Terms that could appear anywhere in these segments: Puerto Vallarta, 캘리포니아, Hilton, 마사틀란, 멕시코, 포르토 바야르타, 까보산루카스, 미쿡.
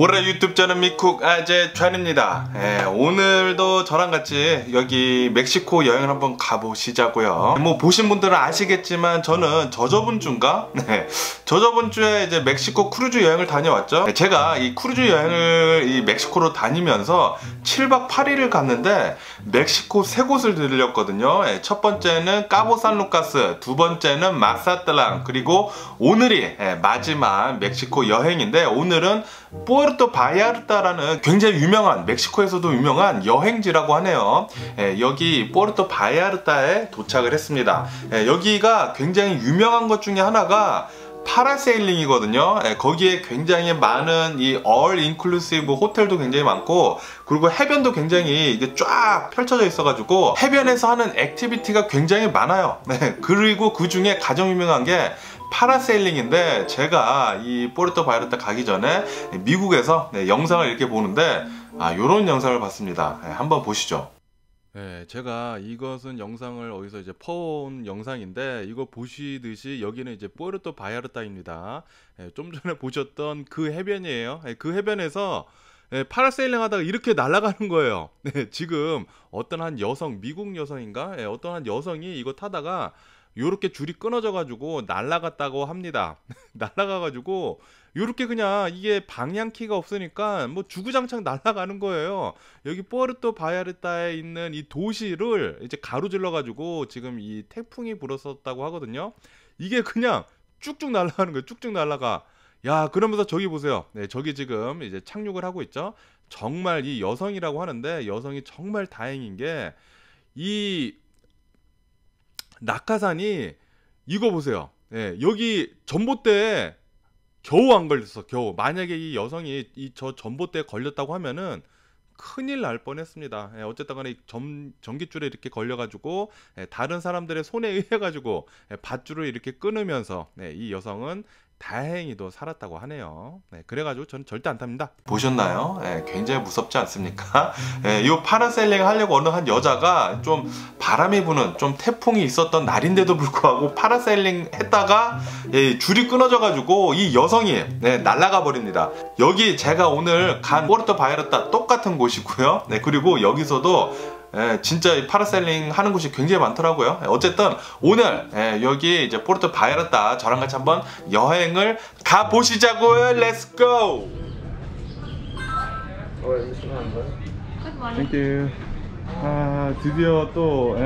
올해 유튜브 저는 미쿡 아재 촨입니다. 오늘도 저랑 같이 여기 멕시코 여행을 한번 가보시자고요. 뭐 보신 분들은 아시겠지만 저는 저저번 주인가? 저저번 주에 이제 멕시코 크루즈 여행을 다녀왔죠. 제가 이 크루즈 여행을 이 멕시코로 다니면서 7박 8일을 갔는데 멕시코 세 곳을 들렸거든요. 첫 번째는 까보산루카스, 두 번째는 마사틀란, 그리고 오늘이 마지막 멕시코 여행인데 오늘은 포르토 바야르타라는 굉장히 유명한, 멕시코에서도 유명한 여행지라고 하네요. 여기 포르토 바야르타에 도착을 했습니다. 여기가 굉장히 유명한 것 중에 하나가 파라세일링이거든요. 거기에 굉장히 많은 이 얼 인클루시브 호텔도 굉장히 많고, 그리고 해변도 굉장히 이게 쫙 펼쳐져 있어가지고 해변에서 하는 액티비티가 굉장히 많아요. 그리고 그 중에 가장 유명한 게 파라세일링인데, 제가 이 포르토 바야르타 가기 전에 미국에서 영상을 이렇게 보는데 요런 영상을 봤습니다. 한번 보시죠. 제가 이것은 영상을 어디서 이제 퍼온 영상인데, 이거 보시듯이 여기는 이제 포르토 바야르타입니다. 좀 전에 보셨던 그 해변이에요. 그 해변에서 파라세일링 하다가 이렇게 날아가는 거예요. 지금 어떤 한 여성, 미국 여성인가? 어떤 한 여성이 이거 타다가 요렇게 줄이 끊어져 가지고 날아갔다고 합니다. 날아가 가지고 요렇게 그냥 이게 방향키가 없으니까 뭐 주구장창 날아가는 거예요. 여기 포르토 바야르타에 있는 이 도시를 이제 가로질러 가지고 지금 이 태풍이 불었었다고 하거든요. 이게 그냥 쭉쭉 날아가는 거예요. 쭉쭉 날아가. 야, 그러면서 저기 보세요. 저기 지금 이제 착륙을 하고 있죠. 정말 이 여성이라고 하는데, 여성이 정말 다행인 게 이 낙하산이, 이거 보세요. 여기 전봇대에 겨우 안 걸렸어. 겨우. 만약에 이 여성이 이 저 전봇대에 걸렸다고 하면은 큰일 날 뻔했습니다. 어쨌든 간에 전기줄에 이렇게 걸려가지고 다른 사람들의 손에 의해가지고 밧줄을 이렇게 끊으면서 이 여성은 다행히도 살았다고 하네요. 그래가지고 저는 절대 안 탑니다. 보셨나요? 굉장히 무섭지 않습니까? 이 파라세일링 하려고 어느 한 여자가 좀 바람이 부는, 좀 태풍이 있었던 날인데도 불구하고 파라세일링 했다가 줄이 끊어져가지고 이 여성이 날아가 버립니다. 여기 제가 오늘 간 포르토 바야르타 똑같은 곳이고요. 그리고 여기서도 진짜 이 파라셀링 하는 곳이 굉장히 많더라고요. 어쨌든 오늘 여기 이제 포르토 바야르타 저랑 같이 한번 여행을 가보시자고요. Let's go. Thank you. 아, 드디어 또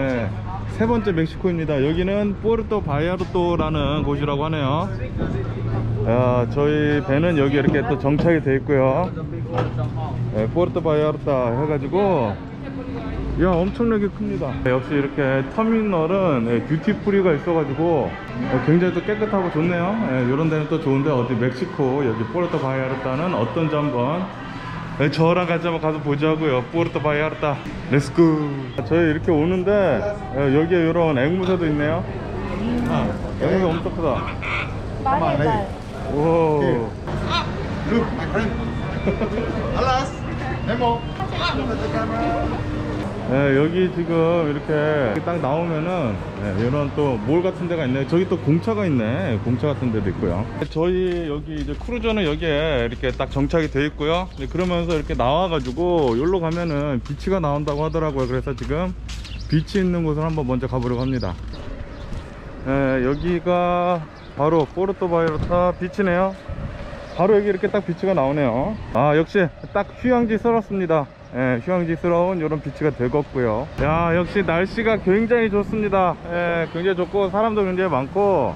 세 번째 멕시코입니다. 여기는 포르토 바야르타라는 곳이라고 하네요. 아, 저희 배는 여기 이렇게 또 정착이 돼 있고요. 포르토 바야르타 해가지고, 야, 엄청나게 큽니다. 역시 이렇게 터미널은 듀티프리가 있어가지고 굉장히 또 깨끗하고 좋네요. 이런 데는 또 좋은데, 어디 멕시코 여기 포르토 바야르타는 어떤지 한번 저랑 같이 한번 가서 보자고요. 포르토 바야르타 렛츠고. 저희 이렇게 오는데 여기에 이런 앵무새도 있네요. 앵무새 엄청 크다. 오. 알라스 네모. 여기 지금 이렇게 딱 나오면은 이런 또 몰 같은 데가 있네. 저기 또 공차가 있네. 공차 같은 데도 있고요. 저희 여기 이제 크루저는 여기에 이렇게 딱 정착이 돼 있고요. 그러면서 이렇게 나와가지고 여기로 가면은 비치가 나온다고 하더라고요. 그래서 지금 비치 있는 곳을 한번 먼저 가보려고 합니다. 여기가 바로 포르토 바야르타 비치네요. 바로 여기 이렇게 딱 비치가 나오네요. 아, 역시 딱 휴양지 썰었습니다. 휴양지스러운 이런 비치가 되었고요. 야, 역시 날씨가 굉장히 좋습니다. 굉장히 좋고 사람도 굉장히 많고,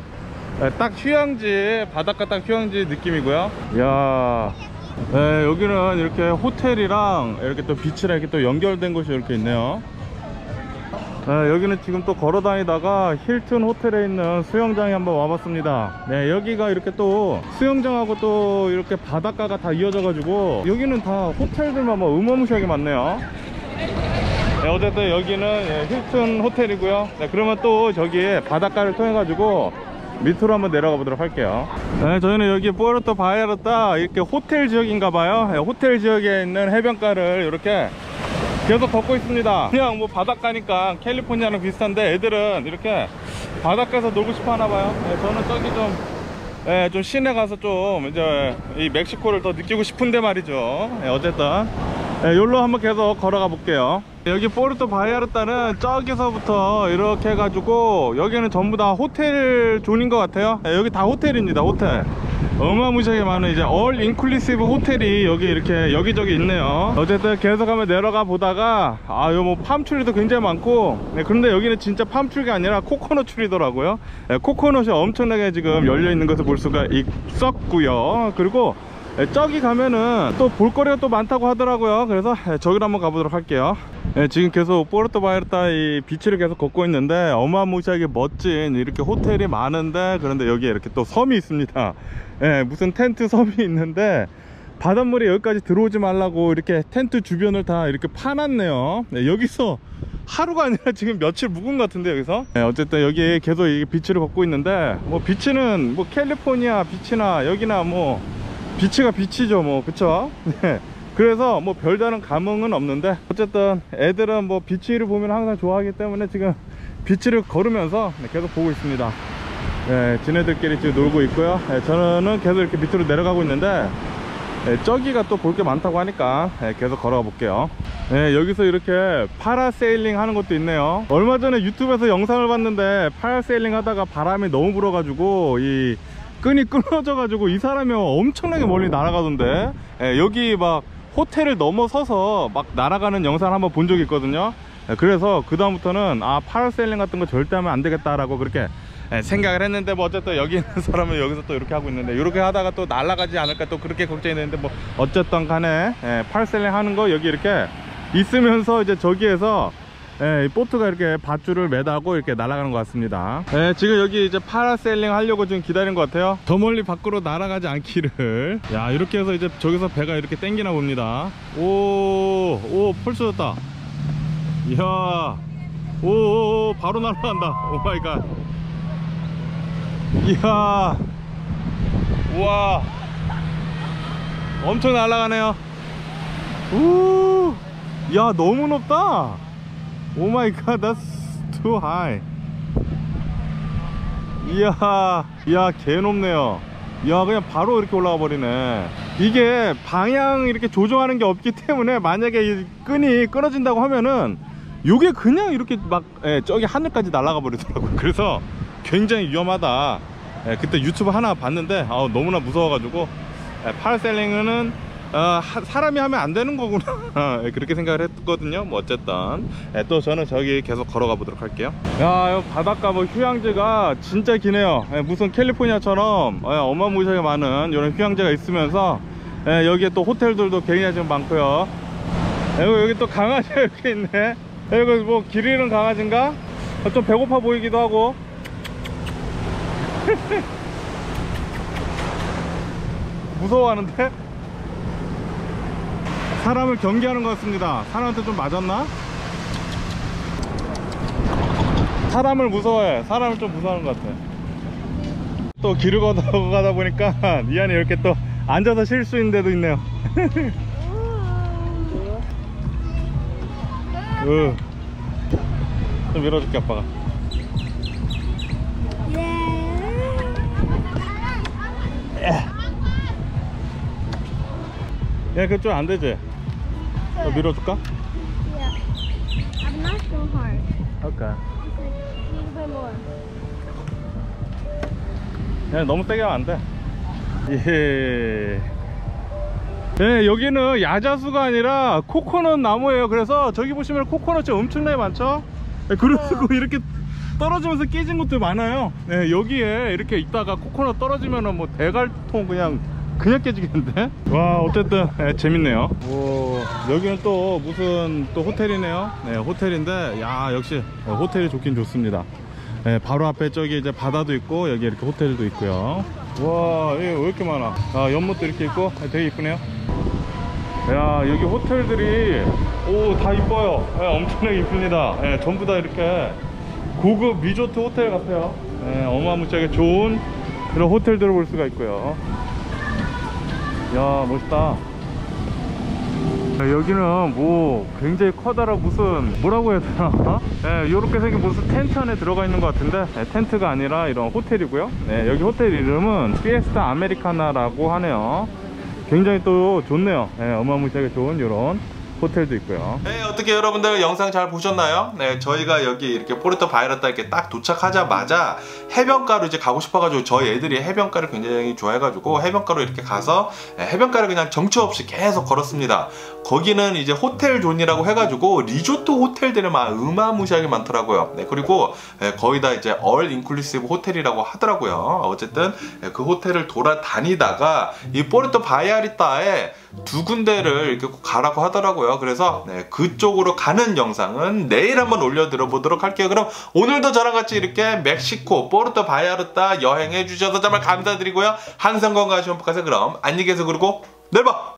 딱 휴양지, 바닷가 딱 휴양지 느낌이고요. 야, 여기는 이렇게 호텔이랑 이렇게 또 비치랑 이렇게 또 연결된 곳이 이렇게 있네요. 여기는 지금 또 걸어 다니다가 힐튼 호텔에 있는 수영장에 한번 와봤습니다. 여기가 이렇게 또 수영장하고 또 이렇게 바닷가가 다 이어져 가지고 여기는 다 호텔들만 뭐 어마무시하게 많네요. 어쨌든 여기는 힐튼 호텔이고요. 그러면 또 저기 바닷가를 통해 가지고 밑으로 한번 내려가 보도록 할게요. 저희는 여기 포르토 바야르타 이렇게 호텔 지역인가 봐요. 호텔 지역에 있는 해변가를 이렇게 계속 걷고 있습니다. 그냥 뭐 바닷가니까 캘리포니아랑 비슷한데 애들은 이렇게 바닷가에서 놀고 싶어 하나 봐요. 저는 저기 좀 예, 좀 시내 가서 좀 이제 이 멕시코를 더 느끼고 싶은데 말이죠. 예, 어쨌든 여기로 한번 계속 걸어가 볼게요. 여기 포르토 바야르타는 저기서부터 이렇게 해가지고 여기는 전부 다 호텔 존인 것 같아요. 예, 여기 다 호텔입니다. 호텔 어마무시하게 많은 이제 얼 인클루시브 호텔이 여기 이렇게 여기저기 있네요. 어쨌든 계속 한번 내려가 보다가 아, 요 뭐 팜추리도 굉장히 많고, 네, 그런데 여기는 진짜 팜추리가 아니라 코코넛 추리더라고요. 네, 코코넛이 엄청나게 지금 열려 있는 것을 볼 수가 있었고요. 그리고 저기 가면은 또 볼거리가 또 많다고 하더라고요. 그래서 저기를 한번 가보도록 할게요. 네, 지금 계속 포르토바야르타 이 비치를 계속 걷고 있는데 어마무시하게 멋진 이렇게 호텔이 많은데, 그런데 여기에 이렇게 또 섬이 있습니다. 네, 무슨 텐트 섬이 있는데 바닷물이 여기까지 들어오지 말라고 이렇게 텐트 주변을 다 이렇게 파놨네요. 네, 여기서 하루가 아니라 지금 며칠 묵은 것 같은데 여기서. 네, 어쨌든 여기 계속 비치를 걷고 있는데 뭐 비치는 뭐 캘리포니아 비치나 여기나 뭐 비치가 비치죠 뭐, 그쵸? 네. 그래서 뭐 별다른 감흥은 없는데 어쨌든 애들은 뭐 비치를 보면 항상 좋아하기 때문에 지금 비치를 걸으면서 계속 보고 있습니다. 네, 지네들끼리 지금 놀고 있고요. 네, 저는 계속 이렇게 밑으로 내려가고 있는데 네, 저기가 또 볼 게 많다고 하니까 네, 계속 걸어가 볼게요. 네, 여기서 이렇게 파라세일링 하는 것도 있네요. 얼마 전에 유튜브에서 영상을 봤는데 파라세일링 하다가 바람이 너무 불어가지고 이 끈이 끊어져가지고 이 사람이 엄청나게 멀리 날아가던데, 예, 여기 막 호텔을 넘어서서 막 날아가는 영상을 한번 본 적이 있거든요. 예, 그래서 그 다음부터는 아, 파라세일링 같은 거 절대 하면 안 되겠다라고 그렇게 예, 생각을 했는데 뭐 어쨌든 여기 있는 사람은 여기서 또 이렇게 하고 있는데 이렇게 하다가 또 날아가지 않을까 또 그렇게 걱정이 되는데 뭐 어쨌든 간에 예, 파라세일링 하는 거 여기 이렇게 있으면서 이제 저기에서 예, 이 보트가 이렇게 밧줄을 매다고 이렇게 날아가는 것 같습니다. 예, 지금 여기 이제 파라세일링 하려고 지금 기다리는 것 같아요. 더 멀리 밖으로 날아가지 않기를. 야, 이렇게 해서 이제 저기서 배가 이렇게 땡기나 봅니다. 오, 펄쳐졌다. 이야, 오, 바로 날아간다. 오 마이 갓. 이야, 우와, 엄청 날아가네요. 우, 야, 너무 높다. Oh my god, that's too high. 이야, 개 높네요. 이야, 그냥 바로 이렇게 올라가 버리네. 이게 방향 이렇게 조정하는 게 없기 때문에 만약에 이 끈이 끊어진다고 하면은 요게 그냥 이렇게 막 예, 저기 하늘까지 날아가 버리더라고요. 그래서 굉장히 위험하다. 예, 그때 유튜브 하나 봤는데 아우, 너무나 무서워가지고 예, 파라셀링은 사람이 하면 안 되는 거구나 그렇게 생각을 했거든요. 뭐 어쨌든 예, 또 저는 저기 계속 걸어가 보도록 할게요. 야, 바닷가 뭐 휴양지가 진짜 기네요. 예, 무슨 캘리포니아처럼 예, 어마무시하게 많은 이런 휴양지가 있으면서 예, 여기에 또 호텔들도 굉장히 좀 많고요. 예, 여기 또 강아지가 이렇게 있네. 예, 이거 뭐 길 잃은 강아지인가? 좀 배고파 보이기도 하고 무서워하는데? 사람을 경계하는 것 같습니다. 사람한테 좀 맞았나? 사람을 무서워해. 사람을 좀 무서워하는 것 같아. 또 길을 걷어가다 보니까 이 안에 이렇게 또 앉아서 쉴 수 있는 데도 있네요. 좀 밀어줄게, 아빠가. 야, 그거 좀 안 되지? 밀어줄까? Yeah. I'm not so hard. Okay. A little bit more. 야, 너무 세게 하면 안 돼. 예. 예, 여기는 야자수가 아니라 코코넛 나무예요. 그래서 저기 보시면 코코넛이 엄청나게 많죠? 예, 그리고 이렇게 떨어지면서 깨진 것도 많아요. 예, 여기에 이렇게 있다가 코코넛 떨어지면은 뭐 대갈통 그냥 깨지겠는데? 와, 어쨌든 예, 재밌네요. 오, 여기는 또 무슨 또 호텔이네요. 네, 호텔인데 야, 역시 호텔이 좋긴 좋습니다. 예, 바로 앞에 저기 이제 바다도 있고 여기 이렇게 호텔도 있고요. 와, 이게 왜 이렇게 많아? 아, 연못도 이렇게 있고 되게 이쁘네요. 야, 여기 호텔들이 오, 다 이뻐요. 예, 엄청나게 이쁩니다. 예, 전부 다 이렇게 고급 리조트 호텔 같아요. 예, 어마무시하게 좋은 그런 호텔들을 볼 수가 있고요. 야, 멋있다. 여기는 뭐 굉장히 커다란 무슨 뭐라고 해야 되나? 네, 요렇게 생긴 무슨 텐트 안에 들어가 있는 것 같은데, 네, 텐트가 아니라 이런 호텔이고요. 네, 여기 호텔 이름은 피에스타 아메리카나라고 하네요. 굉장히 또 좋네요. 네, 어마무시하게 좋은 요런 호텔도 있고요. 네, 어떻게 여러분들 영상 잘 보셨나요? 네, 저희가 여기 이렇게 포르토 바이라타 이렇게 딱 도착하자마자 해변가로 이제 가고 싶어가지고, 저희 애들이 해변가를 굉장히 좋아해가지고 해변가로 이렇게 가서 해변가를 그냥 정처 없이 계속 걸었습니다. 거기는 이제 호텔 존이라고 해가지고 리조트 호텔들이 막 어마무시하게 많더라고요. 네, 그리고 거의 다 이제 얼 인클루시브 호텔이라고 하더라고요. 어쨌든 그 호텔을 돌아다니다가 이 포르토 바이아리타에 두 군데를 이렇게 가라고 하더라고요. 그래서 네, 그쪽으로 가는 영상은 내일 한번 올려드려 보도록 할게요. 그럼 오늘도 저랑 같이 이렇게 멕시코 포르토 바이아르타 여행해 주셔서 정말 감사드리고요. 항상 건강하시고 행복하세요. 그럼 안녕히 계세요. 그리고 내일 봐!